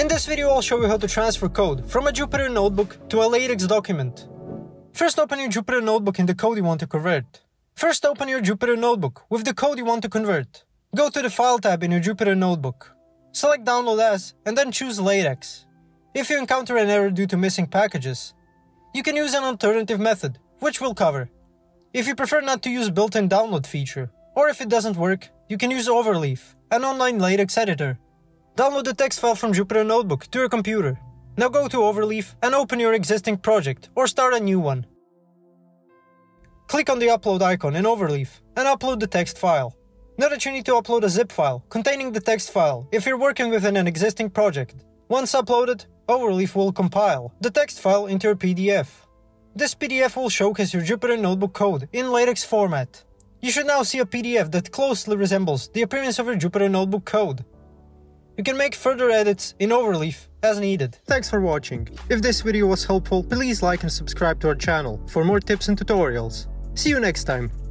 In this video, I'll show you how to transfer code from a Jupyter Notebook to a LaTeX document. First, open your Jupyter Notebook and the code you want to convert. First, open your Jupyter Notebook with the code you want to convert. Go to the File tab in your Jupyter Notebook. Select Download As and then choose LaTeX. If you encounter an error due to missing packages, you can use an alternative method, which we'll cover. If you prefer not to use built-in download feature, or if it doesn't work, you can use Overleaf, an online LaTeX editor. Download the text file from Jupyter Notebook to your computer. Now go to Overleaf and open your existing project or start a new one. Click on the upload icon in Overleaf and upload the text file. Note that you need to upload a zip file containing the text file if you're working within an existing project. Once uploaded, Overleaf will compile the text file into your PDF. This PDF will showcase your Jupyter Notebook code in LaTeX format. You should now see a PDF that closely resembles the appearance of your Jupyter Notebook code. You can make further edits in Overleaf as needed. Thanks for watching. If this video was helpful, please like and subscribe to our channel for more tips and tutorials. See you next time.